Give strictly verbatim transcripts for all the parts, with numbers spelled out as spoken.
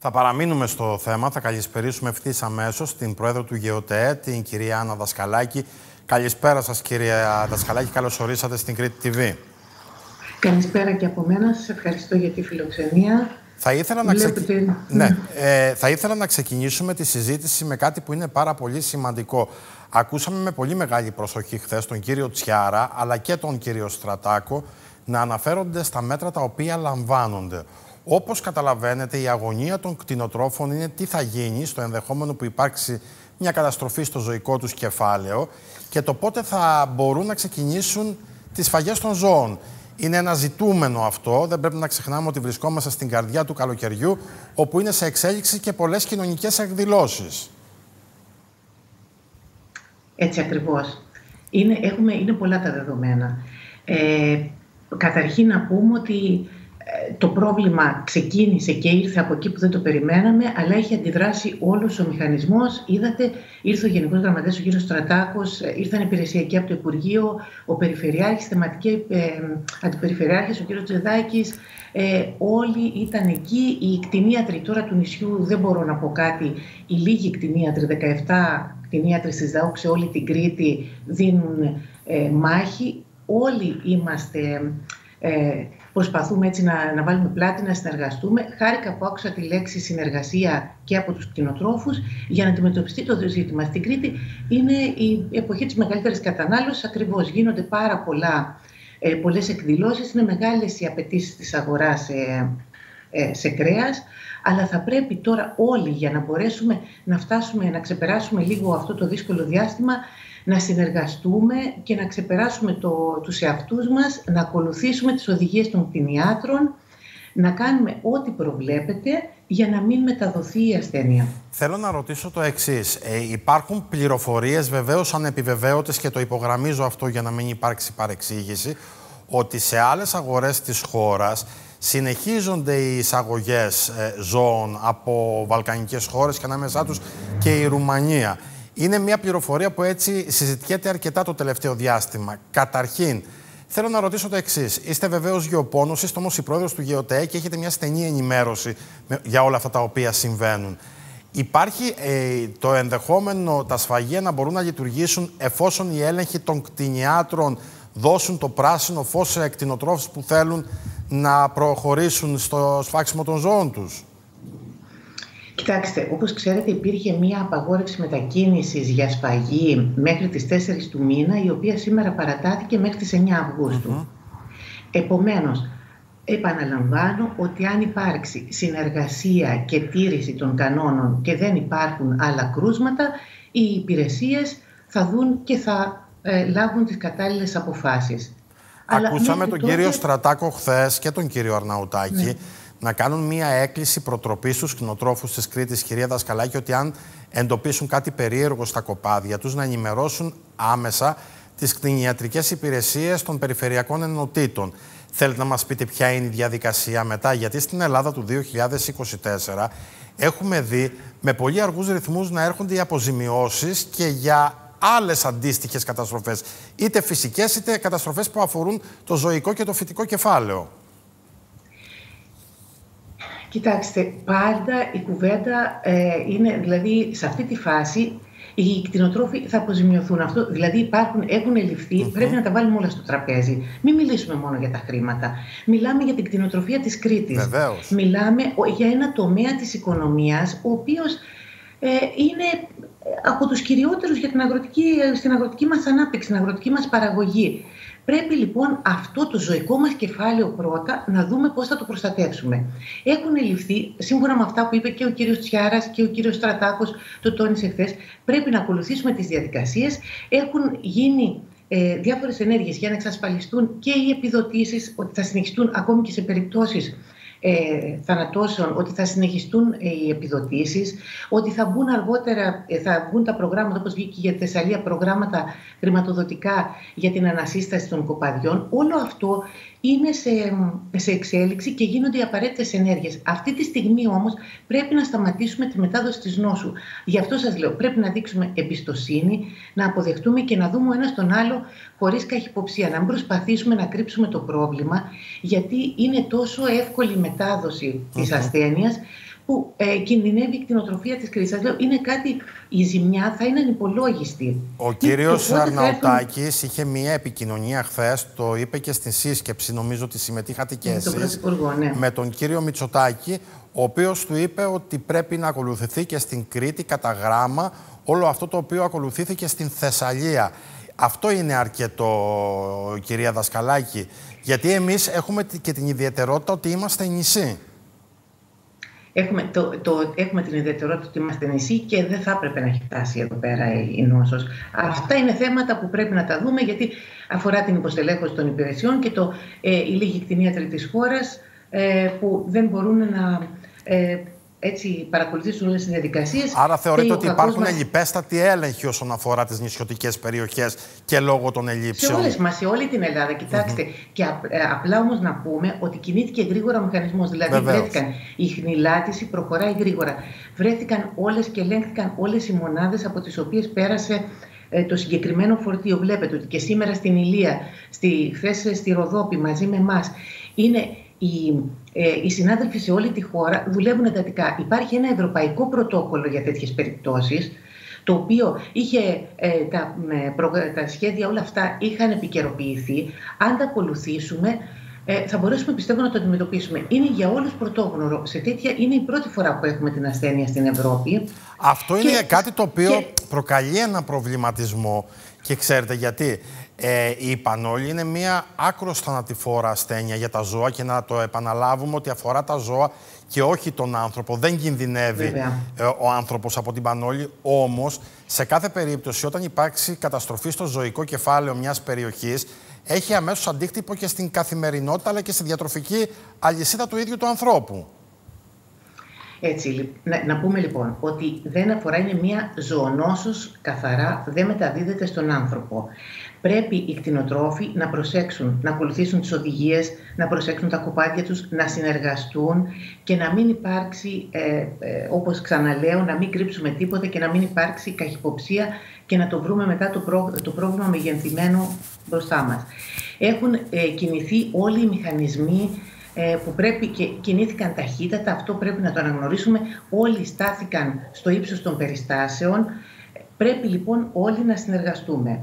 Θα παραμείνουμε στο θέμα, θα καλησπερίσουμε ευθύς αμέσως την Πρόεδρο του ΓΕΟΤΕ, την κυρία Άννα Δασκαλάκη. Καλησπέρα σας, κυρία Δασκαλάκη, καλώς ορίσατε στην Κρήτη τι βι. Καλησπέρα και από μένα, σας ευχαριστώ για τη φιλοξενία. Θα ήθελα, να ξεκι... την... ναι. ε, θα ήθελα να ξεκινήσουμε τη συζήτηση με κάτι που είναι πάρα πολύ σημαντικό. Ακούσαμε με πολύ μεγάλη προσοχή χθες τον κύριο Τσιάρα, αλλά και τον κύριο Στρατάκο, να αναφέρονται στα μέτρα τα οποία λαμβάνονται. Όπως καταλαβαίνετε, η αγωνία των κτηνοτρόφων είναι τι θα γίνει στο ενδεχόμενο που υπάρξει μια καταστροφή στο ζωικό τους κεφάλαιο και το πότε θα μπορούν να ξεκινήσουν τις σφαγές των ζώων. Είναι ένα ζητούμενο αυτό. Δεν πρέπει να ξεχνάμε ότι βρισκόμαστε στην καρδιά του καλοκαιριού, όπου είναι σε εξέλιξη και πολλές κοινωνικές εκδηλώσεις. Έτσι ακριβώς. Είναι, έχουμε, είναι πολλά τα δεδομένα. Ε, καταρχήν να πούμε ότι το πρόβλημα ξεκίνησε και ήρθε από εκεί που δεν το περιμέναμε, αλλά έχει αντιδράσει όλος ο μηχανισμός. Είδατε, ήρθε ο Γενικός Γραμματέας, ο κύριος Στρατάκος, ήρθαν υπηρεσιακοί από το Υπουργείο, ο Περιφερειάρχης, θεματικοί ε, αντιπεριφερειάρχες, ο κύριος Τζεδάκης. Ε, όλοι ήταν εκεί. Οι κτηνίατροι τώρα του νησιού, δεν μπορώ να πω κάτι, οι λίγοι κτηνίατροι, δεκαεπτά κτηνίατροι στις ΔΑΟΚ σε όλη την Κρήτη, δίνουν ε, μάχη. Όλοι είμαστε... Ε, Προσπαθούμε έτσι να, να βάλουμε πλάτη, να συνεργαστούμε. Χάρηκα που άκουσα τη λέξη συνεργασία και από τους κτηνοτρόφους για να αντιμετωπιστεί το ζήτημα. Στην Κρήτη είναι η εποχή της μεγαλύτερης κατανάλωσης. Ακριβώς, γίνονται πάρα πολλά, ε, πολλές εκδηλώσεις. Είναι μεγάλες οι απαιτήσεις της αγοράς ε, ε, σε κρέας. Αλλά θα πρέπει τώρα όλοι, για να μπορέσουμε να φτάσουμε, να ξεπεράσουμε λίγο αυτό το δύσκολο διάστημα, να συνεργαστούμε και να ξεπεράσουμε το, τους εαυτούς μας, να ακολουθήσουμε τις οδηγίες των κτηνιάτρων, να κάνουμε ό,τι προβλέπεται για να μην μεταδοθεί η ασθένεια. Θέλω να ρωτήσω το εξής. Ε, υπάρχουν πληροφορίες, βεβαίως ανεπιβεβαίωτες, και το υπογραμμίζω αυτό για να μην υπάρξει παρεξήγηση, ότι σε άλλες αγορές της χώρας συνεχίζονται οι εισαγωγές ε, ζώων από βαλκανικές χώρες και ανάμεσά τους και η Ρουμανία. Είναι μια πληροφορία που έτσι συζητιέται αρκετά το τελευταίο διάστημα. Καταρχήν, θέλω να ρωτήσω το εξής. Είστε βεβαίως γεωπόνος, είστε όμως η πρόεδρος του ΓΕΟΤΕ και έχετε μια στενή ενημέρωση για όλα αυτά τα οποία συμβαίνουν. Υπάρχει ε, το ενδεχόμενο τα σφαγεία να μπορούν να λειτουργήσουν εφόσον οι έλεγχοι των κτηνιάτρων δώσουν το πράσινο φως σε κτηνοτρόφους που θέλουν να προχωρήσουν στο σφάξιμο των ζώων τους? Κοιτάξτε, όπως ξέρετε, υπήρχε μία απαγόρευση μετακίνησης για σφαγή μέχρι τις τέσσερις του μήνα, η οποία σήμερα παρατάθηκε μέχρι τις εννέα Αυγούστου. Uh-huh. Επομένως, επαναλαμβάνω ότι αν υπάρξει συνεργασία και τήρηση των κανόνων και δεν υπάρχουν άλλα κρούσματα, οι υπηρεσίες θα δουν και θα ε, λάβουν τις κατάλληλες αποφάσεις. Ακούσαμε τον τότε... κύριο Στρατάκο χθες και τον κύριο Αρναουτάκη, ναι, να κάνουν μία έκκληση προτροπής στους κτηνοτρόφους της Κρήτης, κυρία Δασκαλάκη, ότι αν εντοπίσουν κάτι περίεργο στα κοπάδια τους, να ενημερώσουν άμεσα τις κτηνιατρικές υπηρεσίες των περιφερειακών ενωτήτων. Θέλετε να μας πείτε ποια είναι η διαδικασία μετά, γιατί στην Ελλάδα του δύο χιλιάδες είκοσι τέσσερα έχουμε δει με πολύ αργούς ρυθμούς να έρχονται οι αποζημιώσεις και για άλλες αντίστοιχες καταστροφές, είτε φυσικές είτε καταστροφές που αφορούν το ζωικό και το φυτικό κεφάλαιο. Κοιτάξτε, πάντα η κουβέντα ε, είναι, δηλαδή σε αυτή τη φάση οι κτηνοτρόφοι θα αποζημιωθούν. Αυτό, δηλαδή υπάρχουν, έχουν ελιφθεί, mm-hmm. πρέπει να τα βάλουμε όλα στο τραπέζι. Μην μιλήσουμε μόνο για τα χρήματα. Μιλάμε για την κτηνοτροφία της Κρήτης. Βεβαίως. Μιλάμε για ένα τομέα της οικονομίας, ο οποίος ε, είναι από τους κυριότερους για την αγροτική, στην αγροτική μας ανάπτυξη, στην αγροτική μας παραγωγή. Πρέπει λοιπόν αυτό το ζωικό μας κεφάλαιο πρώτα να δούμε πώς θα το προστατεύσουμε. Έχουν ληφθεί, σύμφωνα με αυτά που είπε και ο κύριος Τσιάρας και ο κύριος Στρατάκος, το τόνισε χθες, πρέπει να ακολουθήσουμε τις διαδικασίες. Έχουν γίνει ε, διάφορες ενέργειες για να εξασφαλιστούν και οι επιδοτήσεις, ότι θα συνεχιστούν ακόμη και σε περιπτώσεις Ε, θανατώσεων, ότι θα συνεχιστούν ε, οι επιδοτήσεις, ότι θα μπουν αργότερα, ε, θα μπουν τα προγράμματα, όπως βγήκε για τη Θεσσαλία, προγράμματα χρηματοδοτικά για την ανασύσταση των κοπαδιών. Όλο αυτό είναι σε, σε εξέλιξη και γίνονται οι απαραίτητες ενέργειες. Αυτή τη στιγμή όμως πρέπει να σταματήσουμε τη μετάδοση της νόσου. Γι' αυτό σας λέω, πρέπει να δείξουμε εμπιστοσύνη, να αποδεχτούμε και να δούμε ο ένας τον άλλο χωρίς καχυποψία. Να μην προσπαθήσουμε να κρύψουμε το πρόβλημα, γιατί είναι τόσο εύκολη μετάδοση της ασθένειας που ε, κινδυνεύει η κτηνοτροφία της κρίσης. Σας λέω, είναι κάτι, η ζημιά θα είναι ανυπολόγιστη. Ο κύριος Αρναουτάκης θα... είχε μια επικοινωνία χθες, το είπε και στην σύσκεψη, νομίζω ότι συμμετείχατε και εσείς, ναι. με τον κύριο Μητσοτάκη, ο οποίος του είπε ότι πρέπει να ακολουθηθεί και στην Κρήτη κατά γράμμα όλο αυτό το οποίο ακολουθήθηκε στην Θεσσαλία. Αυτό είναι αρκετό, κυρία Δασκαλάκη, γιατί εμείς έχουμε και την ιδιαιτερότητα ότι είμαστε νησί. Έχουμε, το, το, έχουμε την ιδιαιτερότητα ότι είμαστε νησί και δεν θα έπρεπε να έχει φτάσει εδώ πέρα η νόσος. Αυτά είναι θέματα που πρέπει να τα δούμε, γιατί αφορά την υποστελέχωση των υπηρεσιών και το, ε, η λίγη κτηνίατροι της χώρας ε, που δεν μπορούν να ε, έτσι, παρακολουθήσουν όλες τις διαδικασίες. Άρα θεωρείτε ότι υπάρχουν μας... λιπέστατοι έλεγχοι όσον αφορά τις νησιωτικές περιοχές και λόγω των ελλείψεων. Σε όλες μας, σε όλη την Ελλάδα, κοιτάξτε. Mm-hmm. Και απ, ε, απλά όμως να πούμε ότι κινήθηκε γρήγορα ο μηχανισμός. Δηλαδή, βεβαίως, βρέθηκαν, η χνηλάτιση προχωράει γρήγορα. Βρέθηκαν όλες και ελέγχθηκαν όλες οι μονάδες από τις οποίες πέρασε ε, το συγκεκριμένο φορτίο. Βλέπετε ότι και σήμερα στην Ηλία, στη, χθες στη Ροδόπη μαζί με εμάς, είναι. Οι, ε, οι συνάδελφοι σε όλη τη χώρα δουλεύουν εντατικά. Υπάρχει ένα ευρωπαϊκό πρωτόκολλο για τέτοιες περιπτώσεις, το οποίο είχε, ε, τα, με, προ, τα σχέδια όλα αυτά είχαν επικαιροποιηθεί. Αν τα ακολουθήσουμε, ε, θα μπορέσουμε, πιστεύω, να το αντιμετωπίσουμε. Είναι για όλους πρωτόγνωρο. Σε τέτοια είναι η πρώτη φορά που έχουμε την ασθένεια στην Ευρώπη. Αυτό είναι και, κάτι το οποίο και... προκαλεί ένα προβληματισμό. Και ξέρετε γιατί. Ε, η πανόλη είναι μια άκρος θανατηφόρα ασθένεια για τα ζώα και να το επαναλάβουμε ότι αφορά τα ζώα και όχι τον άνθρωπο. Δεν κινδυνεύει ε, ο άνθρωπος από την πανόλη. Όμως, σε κάθε περίπτωση, όταν υπάρξει καταστροφή στο ζωικό κεφάλαιο μιας περιοχής, έχει αμέσως αντίκτυπο και στην καθημερινότητα αλλά και στη διατροφική αλυσίδα του ίδιου του ανθρώπου. Έτσι, να, να πούμε λοιπόν ότι δεν αφορά, είναι μια ζωονόσος καθαρά, δεν μεταδίδεται στον άνθρωπο. Πρέπει οι κτηνοτρόφοι να προσέξουν, να ακολουθήσουν τις οδηγίες, να προσέξουν τα κοπάδια τους, να συνεργαστούν και να μην υπάρξει, ε, ε, όπως ξαναλέω, να μην κρύψουμε τίποτα και να μην υπάρξει καχυποψία και να το βρούμε μετά το, προ, το πρόβλημα μεγενθυμένο μπροστά μας. Έχουν ε, κινηθεί όλοι οι μηχανισμοί που πρέπει και κινήθηκαν ταχύτατα, αυτό πρέπει να το αναγνωρίσουμε. Όλοι στάθηκαν στο ύψος των περιστάσεων. Πρέπει λοιπόν όλοι να συνεργαστούμε.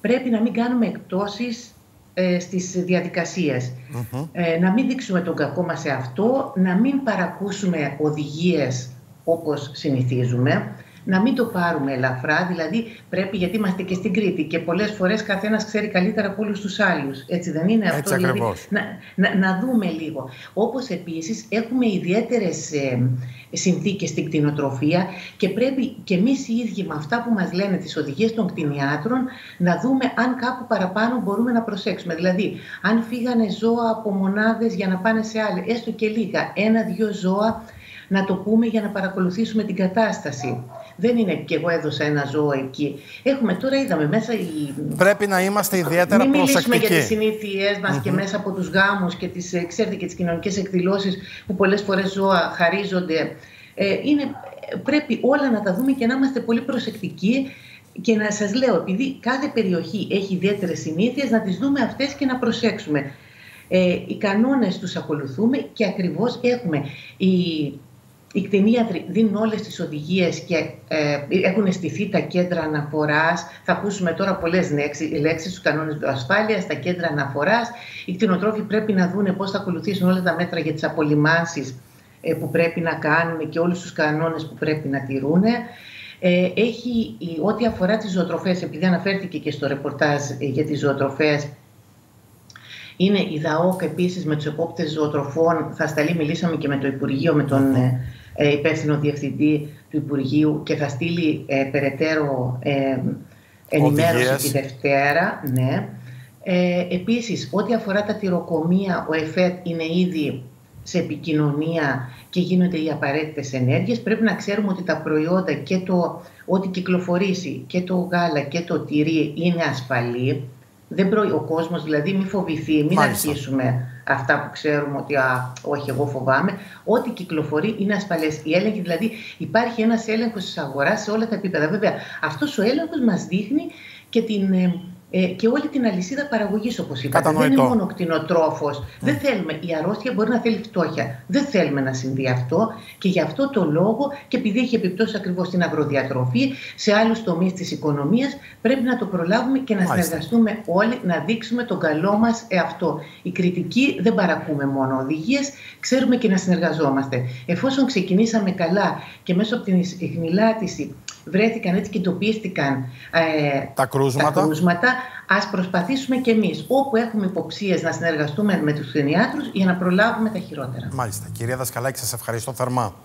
Πρέπει να μην κάνουμε εκτόσεις ε, στις διαδικασίες. Mm-hmm. ε, να μην δείξουμε τον κακό μας σε αυτό, να μην παρακούσουμε οδηγίες όπως συνηθίζουμε, να μην το πάρουμε ελαφρά, δηλαδή πρέπει, γιατί είμαστε και στην Κρήτη και πολλές φορές καθένας ξέρει καλύτερα από όλους τους άλλους. Έτσι δεν είναι αυτό? Έτσι ακριβώς. Δηλαδή, να, να, να δούμε λίγο. Όπως επίσης έχουμε ιδιαίτερες ε, συνθήκες στην κτηνοτροφία και πρέπει και εμείς οι ίδιοι με αυτά που μας λένε τις οδηγίες των κτηνιάτρων να δούμε αν κάπου παραπάνω μπορούμε να προσέξουμε. Δηλαδή αν φύγανε ζώα από μονάδες για να πάνε σε άλλες, έστω και λίγα, ένα-δύο ζώα, να το πούμε για να παρακολουθήσουμε την κατάσταση. Δεν είναι και εγώ έδωσα ένα ζώο εκεί. Έχουμε τώρα, είδαμε μέσα. Η... Πρέπει να είμαστε ιδιαίτερα προσεκτικοί. Μην μιλήσουμε για τις συνήθειές μας mm-hmm. και μέσα από τους γάμους και τις, ξέρετε, και τις κοινωνικές εκδηλώσεις που πολλές φορές ζώα χαρίζονται. Ε, είναι, πρέπει όλα να τα δούμε και να είμαστε πολύ προσεκτικοί. Και να σας λέω, επειδή κάθε περιοχή έχει ιδιαίτερες συνήθειες, να τις δούμε αυτές και να προσέξουμε. Ε, οι κανόνες τους ακολουθούμε και ακριβώς έχουμε. Η... Οι κτηνίατροι δίνουν όλες τις οδηγίες και ε, έχουν στηθεί τα κέντρα αναφοράς. Θα ακούσουμε τώρα πολλές λέξεις στους κανόνες ασφάλειας, τα κέντρα αναφοράς. Οι κτηνοτρόφοι πρέπει να δούνε πώς θα ακολουθήσουν όλα τα μέτρα για τις απολυμάνσεις ε, που πρέπει να κάνουν και όλους τους κανόνες που πρέπει να τηρούν. Ε, έχει, ό,τι αφορά τις ζωοτροφές, επειδή αναφέρθηκε και στο ρεπορτάζ για τις ζωοτροφές, είναι η ΔΑΟΚ επίσης με τους επόπτες ζωοτροφών. Θα σταλεί, μιλήσαμε και με το Υπουργείο, με τον ε, υπεύθυνο διευθυντή του Υπουργείου και θα στείλει ε, περαιτέρω ε, ενημέρωση τη Δευτέρα. Ναι. Ε, επίσης, ό,τι αφορά τα τυροκομεία, ο ΕΦΕΤ είναι ήδη σε επικοινωνία και γίνονται οι απαραίτητες ενέργειες. Πρέπει να ξέρουμε ότι τα προϊόντα και το ό,τι κυκλοφορήσει και το γάλα και το τυρί είναι ασφαλή. Δεν προ... Ο κόσμος δηλαδή μην φοβηθεί, μην Μάλιστα. αρχίσουμε αυτά που ξέρουμε ότι α, όχι εγώ φοβάμαι. Ό,τι κυκλοφορεί είναι ασφαλές. Η έλεγχη, δηλαδή υπάρχει ένας έλεγχος της αγοράς σε όλα τα επίπεδα. Βέβαια αυτός ο έλεγχος μας δείχνει και την, Ε, και όλη την αλυσίδα παραγωγής, όπως είπατε. Κατανοητό. Δεν είναι μόνο κτηνοτρόφος. Mm. Δεν θέλουμε. Η αρρώστια μπορεί να θέλει φτώχεια. Δεν θέλουμε να συμβεί αυτό. Και γι' αυτό το λόγο, και επειδή έχει επιπτώσει ακριβώς στην αγροδιατροφή, σε άλλους τομείς της οικονομίας, πρέπει να το προλάβουμε και να Μάλιστα. συνεργαστούμε όλοι, να δείξουμε τον καλό μας εαυτό. Η κριτική δεν παρακούμε μόνο οδηγίες, ξέρουμε και να συνεργαζόμαστε. Εφόσον ξεκινήσαμε καλά και μέσω από την ειχνηλάτιση βρέθηκαν έτσι και εντοπίστηκαν ε, τα κρούσματα, τα κρούσματα. Ας προσπαθήσουμε και εμείς όπου έχουμε υποψίες να συνεργαστούμε με τους κτηνιάτρους για να προλάβουμε τα χειρότερα. Μάλιστα. Κυρία Δασκαλάκη, σας ευχαριστώ θερμά.